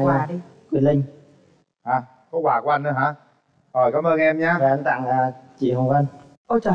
Quà đi Quyền Linh. À, có quà của anh nữa hả? Rồi, cảm ơn em nha. Và anh tặng chị Hồng Vân. Ôi trời,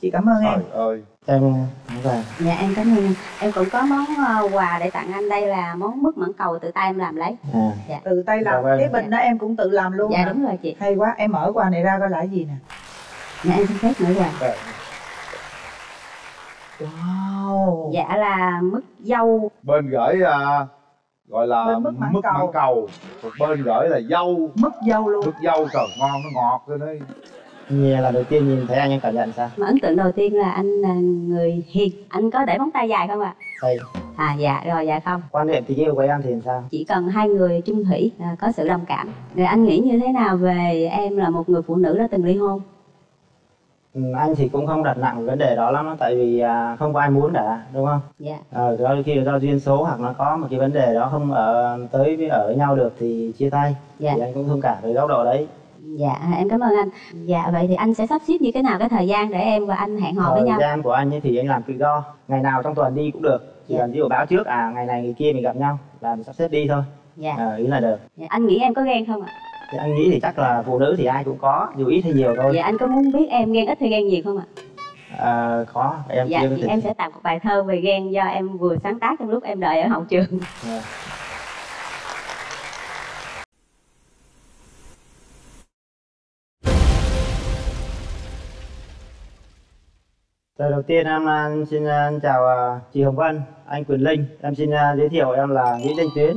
chị cảm ơn em. Trời ơi. Em vàng. Dạ em cảm ơn em. Em cũng có món quà để tặng anh, đây là món mứt mãng cầu tự tay em làm lấy. À. Dạ. Tự tay làm, cái bình đó em cũng tự làm luôn. Dạ hả? Đúng rồi chị. Hay quá, em mở quà này ra coi là cái gì nè. Dạ em xin phép mở quà. Wow. Dạ là mứt dâu. Bên gửi gọi là mứt mãng cầu. Một bên gửi là dâu. Mứt dâu luôn. Mứt dâu trời ngon, nó ngọt rồi đấy. Nghe là đầu tiên nhìn thấy anh em cảm nhận sao? Mà ấn tượng đầu tiên là anh là người hiền. Anh có để móng tay dài không ạ? Đây. À dạ rồi, dạ không. Quan hệ tình yêu của em thì sao? Chỉ cần hai người chung thủy, có sự đồng cảm. Rồi anh nghĩ như thế nào về em là một người phụ nữ đã từng ly hôn? Ừ, anh thì cũng không đặt nặng vấn đề đó lắm đó, tại vì không có ai muốn cả, đúng không? Dạ. Đôi khi do duyên số hoặc nó có một cái vấn đề đó không tới với ở nhau được thì chia tay. Dạ. Thì anh cũng thông cảm về góc độ đấy. Dạ em cảm ơn anh. Dạ vậy thì anh sẽ sắp xếp như thế nào cái thời gian để em và anh hẹn hò với nhau? Thời gian của anh ấy thì anh làm tự do, ngày nào trong tuần đi cũng được, chỉ cần ví dụ báo trước ngày này ngày kia mình gặp nhau là mình sắp xếp đi thôi. Dạ. Ý là được. Dạ. Anh nghĩ em có ghen không ạ? Thì anh nghĩ thì chắc là phụ nữ thì ai cũng có, dù ít hay nhiều thôi. Dạ anh có muốn biết em ghen ít hay ghen nhiều không ạ? Có em. Dạ thì em sẽ tặng một bài thơ về ghen do em vừa sáng tác trong lúc em đợi ở hậu trường. Dạ. Đầu tiên em xin chào chị Hồng Vân, anh Quyền Linh. Em xin giới thiệu em là Nguyễn Thanh Tuyến,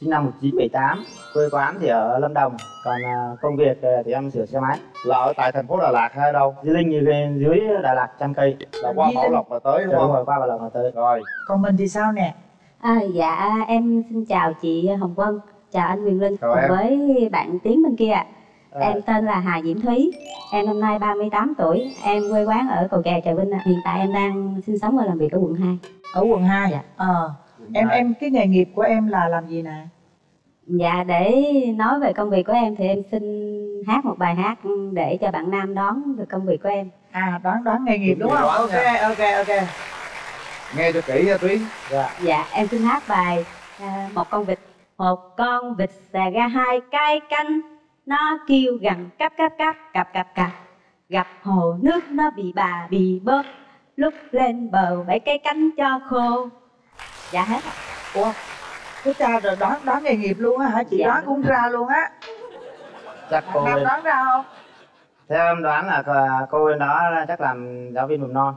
sinh năm 1978, quê quán thì ở Lâm Đồng, còn công việc thì em sửa xe máy. Là ở tại thành phố Đà Lạt hay đâu? Di Linh dưới Đà Lạt trăm cây. Là qua Bảo Lộc là tới đúng không? Rồi qua Bảo Lộc là tới. Rồi. Còn mình thì sao nè? Dạ em xin chào chị Hồng Vân, chào anh Quyền Linh cùng với bạn Tiến bên kia ạ. Em tên là Hà Diễm Thúy, em năm nay 38 tuổi, em quê quán ở Cầu Kè, Trà Vinh. Hiện tại em đang sinh sống và làm việc ở quận 2. Ở quận 2? Dạ. Em cái nghề nghiệp của em là làm gì nè? Dạ để nói về công việc của em thì em xin hát một bài hát để cho bạn nam đoán được công việc của em. À đoán nghề nghiệp đúng không? Ok. Nghe cho kỹ nha Tuyến. Dạ em xin hát bài Một con vịt xà ra hai cái canh, nó kêu gằn cắp cắp cắp cặp cặp cặp. Gặp hồ nước nó bị bà bị bớt, lúc lên bờ phải cái cánh cho khô. Dạ hết. Ủa cái cha rồi đoán nghề nghiệp luôn á hả chị? Dạ. Đoán cũng ra luôn á. Chắc cô em đoán ra không? Theo em đoán là cô bên đó chắc làm giáo viên mầm non.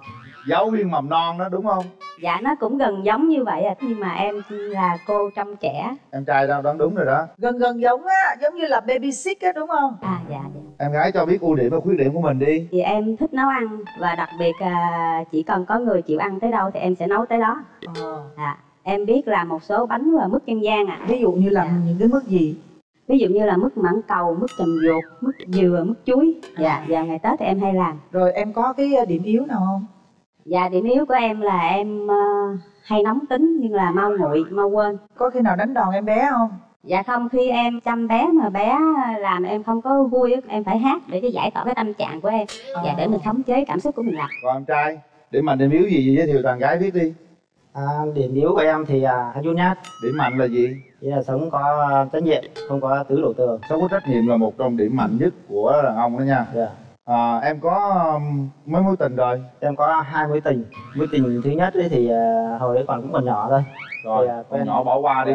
Giáo viên mầm non đó đúng không? Dạ nó cũng gần giống như vậy à, nhưng mà em là cô trong trẻ. Em trai đâu đoán đúng rồi đó. Gần giống á, giống như là baby sick á đúng không? À dạ. Em gái cho biết ưu điểm và khuyết điểm của mình đi. Thì em thích nấu ăn và đặc biệt chỉ cần có người chịu ăn tới đâu thì em sẽ nấu tới đó. Em biết là một số bánh và mứt dân gian ạ. Ví dụ như là những cái mứt gì? Ví dụ như là mứt mãng cầu, mứt trầm ruột, mứt dừa, mứt chuối. Dạ, vào ngày Tết thì em hay làm. Rồi em có cái điểm yếu nào không? Dạ điểm yếu của em là em hay nóng tính nhưng là mau nguội, mau quên. Có khi nào đánh đòn em bé không? Dạ không, khi em chăm bé mà bé làm em không có vui, em phải hát để giải tỏa cái tâm trạng của em. Dạ để mình khống chế cảm xúc của mình lại. Còn em trai, để mà điểm yếu gì giới thiệu toàn gái biết đi. Điểm yếu của em thì hay nhút nhát. Điểm mạnh là gì? Chỉ là sống có trách nhiệm, không có tứ đổ tường. Sống có trách nhiệm là một trong điểm mạnh nhất của đàn ông đó nha. Dạ. Em có mấy mối tình rồi? Em có 2 mối tình. Mối tình thứ nhất ấy thì hồi đấy cũng còn nhỏ thôi. Rồi, thì, còn nhỏ bỏ qua đi.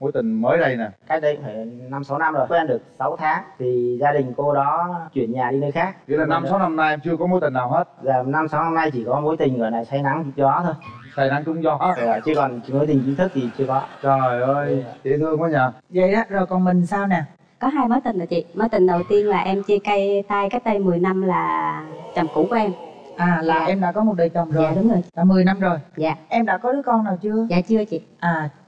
Mối tình mới đây nè. Cách đây cũng phải 5-6 năm rồi. Quen được 6 tháng thì gia đình cô đó chuyển nhà đi nơi khác. Vậy là 5-6 năm nay em chưa có mối tình nào hết? Dạ 5-6 năm nay chỉ có mối tình ở này say nắng trúng gió thôi. Say nắng trúng gió. Dạ, chứ còn mối tình chính thức thì chưa có. Trời ơi, dễ thương quá nhờ. Vậy đó, rồi còn mình sao nè? Có 2 mối tình rồi chị. Mối tình đầu tiên là em chia tay cách đây 10 năm là chồng cũ của em. Em đã có một đời chồng rồi. Dạ đúng rồi. Đã 10 năm rồi. Dạ. Em đã có đứa con nào chưa? Dạ chưa chị.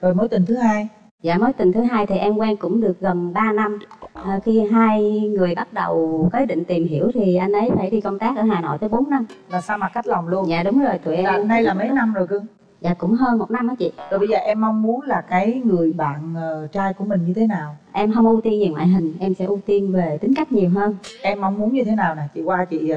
Rồi mối tình thứ hai? Dạ mối tình thứ hai thì em quen cũng được gần 3 năm. Khi hai người bắt đầu có ý định tìm hiểu thì anh ấy phải đi công tác ở Hà Nội tới 4 năm. Là sao mà cách lòng luôn? Dạ đúng rồi tụi em. Hôm nay là mấy năm rồi cưng? Dạ cũng hơn 1 năm đó chị. Rồi bây giờ em mong muốn là cái người bạn trai của mình như thế nào? Em không ưu tiên về ngoại hình, em sẽ ưu tiên về tính cách nhiều hơn. Em mong muốn như thế nào nè? Chị qua chị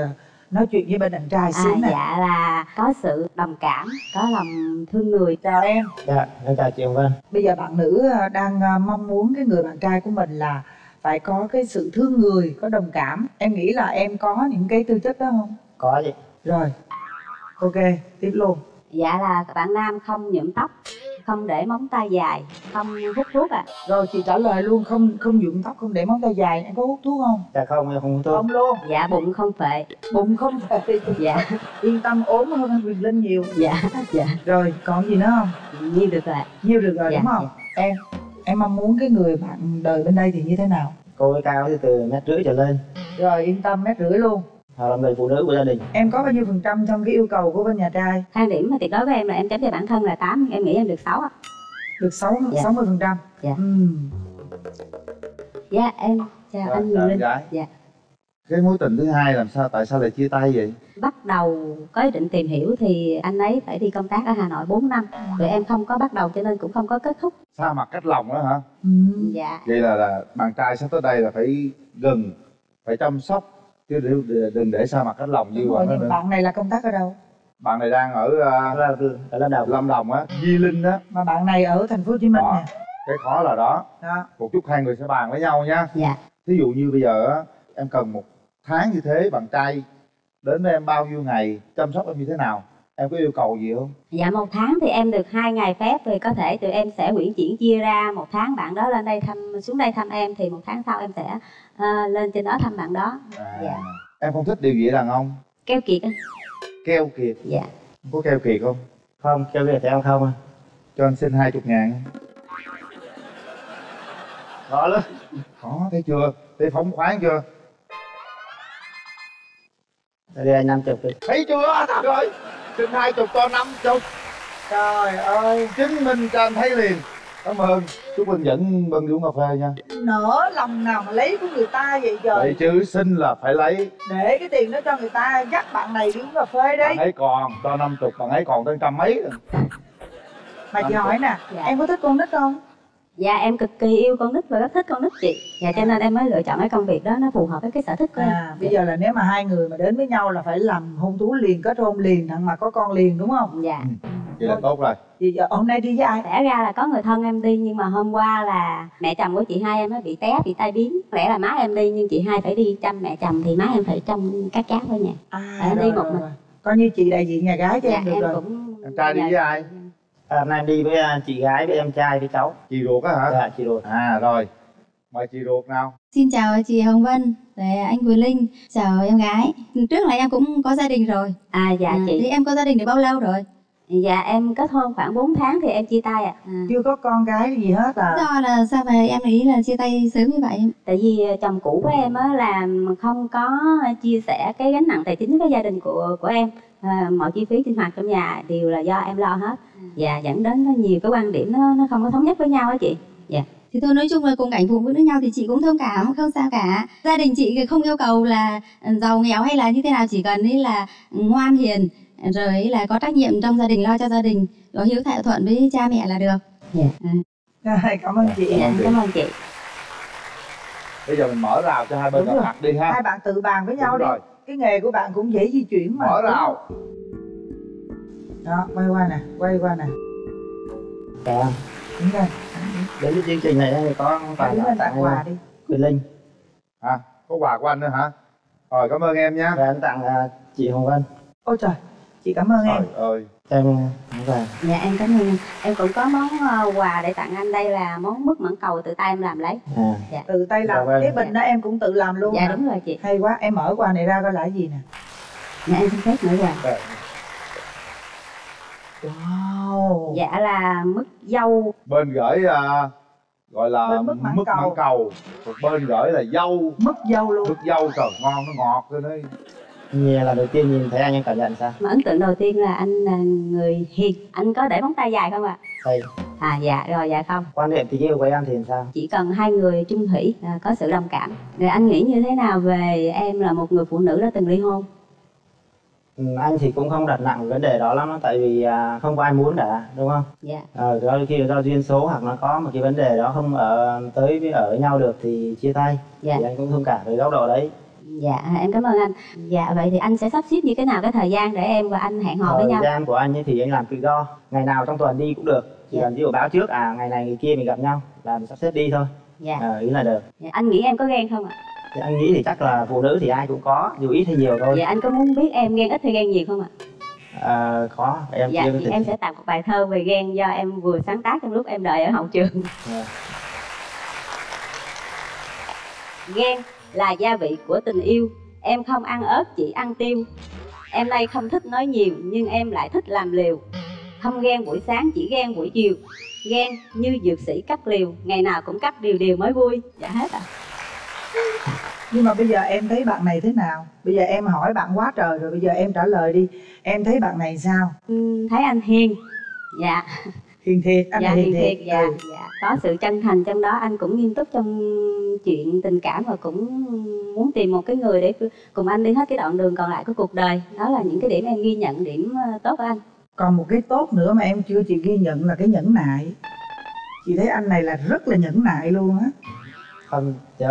nói chuyện với bên anh trai xíu nè. Dạ là có sự đồng cảm, có lòng thương người. Chào em. Dạ, chào chị Hồng Vân. Bây giờ bạn nữ đang mong muốn cái người bạn trai của mình là phải có cái sự thương người, có đồng cảm. Em nghĩ là em có những cái tư chất đó không? Có vậy. Rồi, ok, tiếp luôn. Dạ là bạn nam không nhuộm tóc, không để móng tay dài, không hút thuốc ạ. Rồi chị trả lời luôn, không nhuộm tóc, không để móng tay dài. Em có hút thuốc không? Dạ không, em không hút thuốc. Không luôn. Dạ bụng không phệ. Bụng không phệ. Dạ. Yên tâm, ốm hơn Quyền Linh nhiều. Dạ, dạ. Rồi còn gì nữa không? Nhiêu được rồi. Nhiêu được rồi, dạ, đúng không? Dạ. Em mong muốn cái người bạn đời bên đây thì như thế nào? Cô ấy cao thì từ 1m50 trở lên. Rồi yên tâm, 1m50 luôn. Họ là người phụ nữ của gia đình. Em có bao nhiêu phần trăm trong cái yêu cầu của bên nhà trai? Hai điểm mà tuyệt đối với em là em chấm về bản thân là 8, em nghĩ em được 6 ạ. Được 60%. Dạ. Dạ em chào anh Quyền Linh. Dạ. Cái mối tình thứ hai làm sao, tại sao lại chia tay vậy? Bắt đầu có ý định tìm hiểu thì anh ấy phải đi công tác ở Hà Nội 4 năm. Rồi em không có bắt đầu cho nên cũng không có kết thúc. Xa mặt cách lòng đó hả? Dạ. Vậy là bạn trai sắp tới đây là phải gần, phải chăm sóc, chứ đừng để xa mặt hết lòng như vậy nữa. Bạn này là công tác ở đâu? Bạn này đang ở Lâm Đồng á, Di Linh á. Mà bạn này ở thành phố Hồ Chí Minh nè. Cái khó là đó. Một chút hai người sẽ bàn với nhau nha. Dạ. Thí dụ như bây giờ á, em cần 1 tháng như thế, bạn trai đến với em bao nhiêu ngày, chăm sóc em như thế nào? Em có yêu cầu gì không? Dạ 1 tháng thì em được 2 ngày phép, rồi có thể tụi em sẽ uyển chuyển chia ra 1 tháng bạn đó lên đây xuống đây thăm em, thì 1 tháng sau em sẽ lên trên đó thăm bạn đó. Dạ. Em không thích điều gì đàn ông? Keo kiệt anh. Keo kiệt? Dạ. Có keo kiệt không? Không, keo kiệt thì em không à. Cho anh xin 20.000. Đó lắm. Khó, thấy chưa? Thấy phóng khoáng chưa? Đây là 50. Thấy chưa? Thật rồi. Xin 20 cho 50. Trời ơi, chứng minh cho anh thấy liền. Cảm ơn. Chúc anh dẫn Bân đi uống cà phê nha. Nỡ lòng nào mà lấy của người ta vậy trời. Vậy chứ xin là phải lấy. Để cái tiền đó cho người ta, dắt bạn này đi uống cà phê đi. Bạn ấy còn, cho 50, bạn ấy còn tới 100 mấy. Mà chị hỏi nè, dạ, em có thích con nít không? Dạ em cực kỳ yêu con nít và rất thích con nít chị. Dạ cho nên em mới lựa chọn cái công việc đó, nó phù hợp với cái sở thích của em. Bây giờ là nếu mà hai người mà đến với nhau là phải làm hôn thú liền, kết hôn liền, thằng mà có con liền đúng không? Dạ. Vậy là tốt rồi. Vậy giờ hôm nay đi với ai? Lẽ ra là có người thân em đi, nhưng mà hôm qua là mẹ chồng của chị hai em ấy bị té, bị tai biến. Lẽ là má em đi nhưng chị hai phải đi chăm mẹ chồng, thì má em phải chăm các cháu ở nhà. Em đi một mình. Coi như chị đại diện nhà gái cho em được rồi. Em trai đi với ai? Hôm nay em đi với chị gái, với em trai, với cháu. Chị ruột á hả? Dạ, chị ruột. À rồi, mời chị ruột nào. Xin chào chị Hồng Vân, anh Quỳ Linh, chào em gái. Trước là em cũng có gia đình rồi. À dạ chị. Thì em có gia đình được bao lâu rồi? Dạ em kết hôn khoảng 4 tháng thì em chia tay ạ. Chưa có con cái gì hết à? Do là sao mà em nghĩ là chia tay sớm như vậy? Tại vì chồng cũ của em á là không có chia sẻ cái gánh nặng tài chính với gia đình của em. Mọi chi phí sinh hoạt trong nhà đều là do em lo hết. Và dẫn đến nhiều cái quan điểm nó không có thống nhất với nhau á chị. Dạ. Thì thôi nói chung là cùng cảnh phụ nữ nhau thì chị cũng thông cảm, không sao cả. Gia đình chị không yêu cầu là giàu nghèo hay là như thế nào, chỉ cần ý là ngoan hiền, rồi là có trách nhiệm trong gia đình, lo cho gia đình, rồi hiếu thuận với cha mẹ là được. Cảm ơn chị. Cảm ơn chị. Bây giờ mình mở rào cho hai bên gặp mặt đi ha. Hai bạn tự bàn với nhau đi. Cái nghề của bạn cũng dễ di chuyển mà. Mở rào. Đó, quay qua nè, quay qua nè. Kìa. Đúng rồi. Đến cái chương trình này thì có tặng quà đi. Quyền Linh. À, có quà của anh nữa hả? Rồi, cảm ơn em nha. Rồi, anh tặng chị Hồng Vân. Ôi trời, chị cảm ơn em. Trời ơi. Em quà. Dạ, em cảm ơn. Em cũng có món quà để tặng anh, đây là món mứt mãng cầu tự tay em làm lấy. Dạ. Tự tay làm, cái bình đó em cũng tự làm luôn. Dạ, đúng rồi chị. Hay quá, em mở quà này ra coi là cái gì nè. Dạ, em xin phép mở quà. Wow. Dạ là mứt dâu. Bên gửi gọi là mứt mãng cầu, bên gửi là dâu. Mứt dâu luôn. Mứt dâu trời ngon, nó ngọt rồi đấy. Nghe là đầu tiên nhìn thấy anh cảm nhận sao? Mà ấn tượng đầu tiên là anh là người hiền. Anh có để móng tay dài không ạ? Đây. À dạ rồi, dạ không. Quan niệm thì yêu của em thì sao? Chỉ cần hai người chung thủy, có sự đồng cảm. Rồi anh nghĩ như thế nào về em là một người phụ nữ đã từng ly hôn? Anh thì cũng không đặt nặng vấn đề đó lắm, tại vì không có ai muốn cả, đúng không? Dạ. Đôi khi do duyên số hoặc nó có một cái vấn đề đó không ở tới với nhau được thì chia tay. Dạ. Thì anh cũng thông cảm với góc độ đấy. Dạ, em cảm ơn anh. Dạ, vậy thì anh sẽ sắp xếp như thế nào cái thời gian để em và anh hẹn hò với nhau? Thời gian của anh thì anh làm tự do, ngày nào trong tuần đi cũng được. Chỉ cần ví dụ báo trước, ngày này ngày kia mình gặp nhau là mình sắp xếp đi thôi. Dạ. Ý là được. Dạ, anh nghĩ em có ghen không ạ? Thì anh nghĩ thì chắc là phụ nữ thì ai cũng có, dù ít hay nhiều thôi. Dạ, anh có muốn biết em ghen ít hay ghen nhiều không ạ? Có, em dạ, em sẽ tặng một bài thơ về ghen do em vừa sáng tác trong lúc em đợi ở hậu trường. Ghen là gia vị của tình yêu, em không ăn ớt chỉ ăn tiêu. Em nay không thích nói nhiều nhưng em lại thích làm liều. Không ghen buổi sáng chỉ ghen buổi chiều. Ghen như dược sĩ cắt liều, ngày nào cũng cắt điều điều mới vui. Dạ hết ạ. Nhưng mà bây giờ em thấy bạn này thế nào? Bây giờ em hỏi bạn quá trời rồi, bây giờ em trả lời đi. Em thấy bạn này sao? Thấy anh hiền. Dạ. Hiền thiệt, anh hiền thiệt. Dạ, dạ. Có sự chân thành trong đó, anh cũng nghiêm túc trong chuyện tình cảm và cũng muốn tìm một cái người để cùng anh đi hết cái đoạn đường còn lại của cuộc đời. Đó là những cái điểm em ghi nhận, điểm tốt của anh. Còn một cái tốt nữa mà em chưa chị ghi nhận là cái nhẫn nại. Chị thấy anh này là rất là nhẫn nại luôn á. Không, chị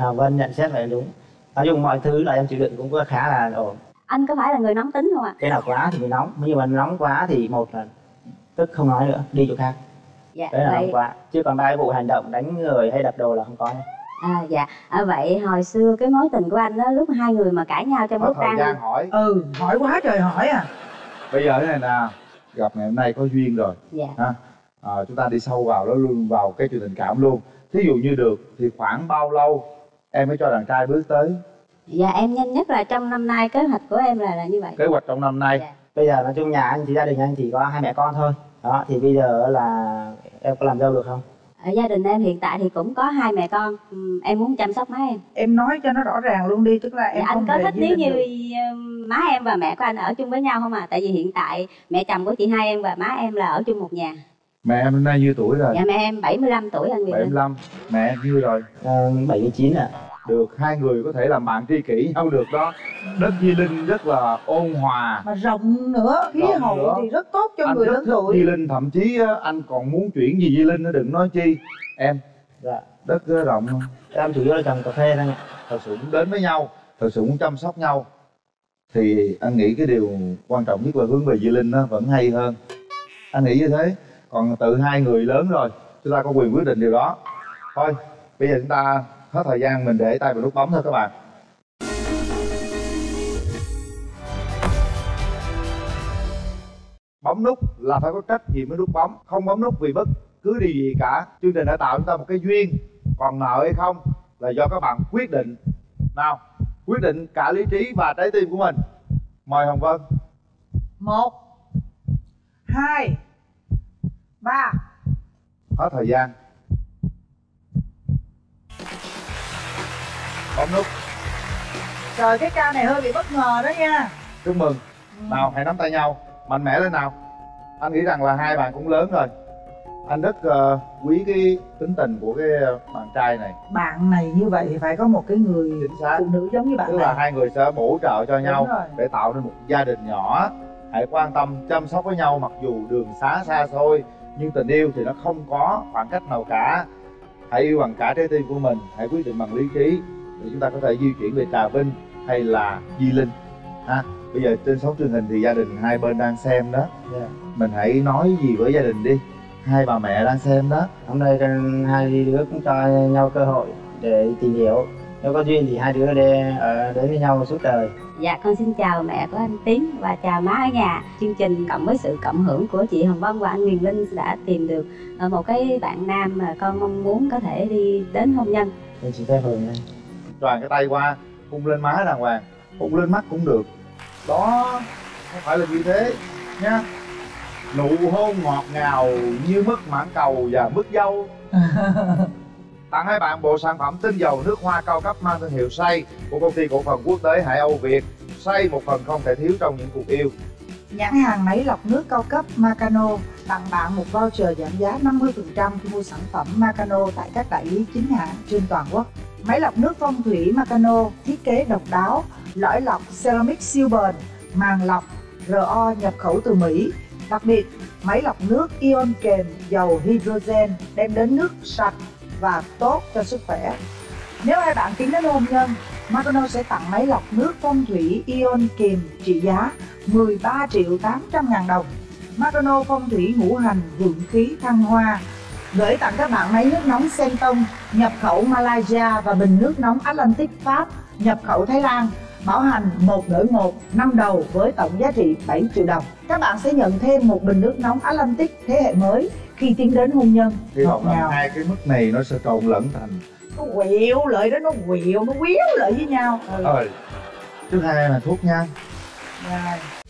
Hồng Vân nhận xét là đúng. Nói chung mọi thứ là em chịu đựng cũng khá là ổn. Anh có phải là người nóng tính không ạ? Cái nào quá thì mình nóng, nhưng mà nóng quá thì một là tức không nói nữa, đi chỗ khác. Dạ, đấy là vậy... nóng quá. Chứ còn ba cái vụ hành động đánh người hay đập đồ là không có. Dạ, vậy hồi xưa cái mối tình của anh đó, lúc hai người mà cãi nhau trong lúc đang... hỏi. Ừ, hỏi quá trời hỏi à. Bây giờ thế này nè, gặp ngày hôm nay có duyên rồi. Dạ. Chúng ta đi sâu vào, nó luôn vào cái chuyện tình cảm luôn. Thí dụ như được thì khoảng bao lâu em mới cho đàn trai bước tới? Dạ em nhanh nhất là trong năm nay, kế hoạch của em là như vậy. Kế hoạch trong năm nay. Dạ. Bây giờ nói chung nhà anh, gia đình anh chỉ có hai mẹ con thôi. Đó, thì bây giờ là em có làm dâu được không? Ở gia đình em hiện tại thì cũng có hai mẹ con. Em muốn chăm sóc má em. Em nói cho nó rõ ràng luôn đi, tức là em dạ, không. Anh có thích nếu như má em và mẹ của anh ở chung với nhau không à? Tại vì hiện tại mẹ chồng của chị hai em và má em là ở chung một nhà. Mẹ em hôm nay nhiêu tuổi rồi? Dạ mẹ em 75 tuổi anh Quyền. 75, mẹ em nhiêu rồi? 79 ạ. Được, hai người có thể làm bạn tri kỷ nhau được đó. Đất Di Linh rất là ôn hòa. Mà rộng nữa, khí hậu thì rất tốt cho người lớn tuổi. Di Linh thậm chí anh còn muốn chuyển gì Di Linh nó đừng nói chi. Em, dạ. Đất rộng không? Em chủ yếu là trồng cà phê thôi ạ. Thật sự cũng đến với nhau, thật sự cũng chăm sóc nhau. Thì anh nghĩ cái điều quan trọng nhất là hướng về Di Linh nó vẫn hay hơn. Anh nghĩ như thế. Còn tự hai người lớn rồi, chúng ta có quyền quyết định điều đó. Thôi, bây giờ chúng ta hết thời gian, mình để tay vào nút bấm thôi các bạn. Bấm nút là phải có trách nhiệm với nút bấm. Không bấm nút vì bất cứ điều gì cả. Chương trình đã tạo chúng ta một cái duyên. Còn nợ hay không là do các bạn quyết định. Nào, quyết định cả lý trí và trái tim của mình. Mời Hồng Vân. 1 2 3. Hết thời gian. Bấm nút. Trời, cái ca này hơi bị bất ngờ đó nha. Chúc mừng. Nào, hãy nắm tay nhau, mạnh mẽ lên nào. Anh nghĩ rằng là hai bạn cũng lớn rồi. Anh rất quý cái tính tình của cái bạn trai này. Bạn này như vậy thì phải có một cái người phụ nữ giống như bạn này. Tức là hai người sẽ bổ trợ cho nhau để tạo nên một gia đình nhỏ. Hãy quan tâm chăm sóc với nhau, mặc dù đường xá xa xôi nhưng tình yêu thì nó không có khoảng cách nào cả. Hãy yêu bằng cả trái tim của mình, hãy quyết định bằng lý trí để chúng ta có thể di chuyển về Trà Vinh hay là Di Linh. Bây giờ trên sóng truyền hình thì gia đình hai bên đang xem đó. Mình hãy nói gì với gia đình đi, hai bà mẹ đang xem đó. Hôm nay hai đứa cũng cho nhau cơ hội để tìm hiểu. Nếu có duyên thì hai đứa đến với nhau suốt đời. Dạ, con xin chào mẹ của anh Tiến và chào má ở nhà. Chương trình cộng với sự cộng hưởng của chị Hồng Vân và anh Quyền Linh đã tìm được một cái bạn nam mà con mong muốn có thể đi đến hôn nhân. Em chỉ tay Hường này. Toàn cái tay qua, hôn lên má đàng hoàng, hôn lên mắt cũng được. Đó, không phải là như thế nha. Nụ hôn ngọt ngào như mứt mãng cầu và mứt dâu. Tặng hai bạn bộ sản phẩm tinh dầu nước hoa cao cấp mang thương hiệu Say của công ty cổ phần quốc tế Hải Âu Việt. Say, một phần không thể thiếu trong những cuộc yêu. Nhãn hàng máy lọc nước cao cấp Makano tặng bạn một voucher giảm giá 50% khi mua sản phẩm Makano tại các đại lý chính hãng trên toàn quốc. Máy lọc nước phong thủy Makano thiết kế độc đáo, lõi lọc ceramic siêu bền, màng lọc RO nhập khẩu từ Mỹ. Đặc biệt, máy lọc nước ion kèm dầu hydrogen đem đến nước sạch và tốt cho sức khỏe. Nếu hai bạn tính đến hôn nhân Makano sẽ tặng máy lọc nước phong thủy Ion Kiềm trị giá 13.800.000 đồng. Makano phong thủy ngũ hành vượng khí thăng hoa gửi tặng các bạn máy nước nóng Sencon nhập khẩu Malaysia và bình nước nóng Atlantic Pháp nhập khẩu Thái Lan, bảo hành 1 đổi 1, 5 đầu với tổng giá trị 7 triệu đồng. Các bạn sẽ nhận thêm một bình nước nóng Atlantic thế hệ mới khi tiến đến hôn nhân. Thì hợp nhau hai cái mức này nó sẽ trộn lẫn thành, nó quẹo lại đó, nó quýu lại với nhau. Rồi. Thứ hai là thuốc nha. Rồi.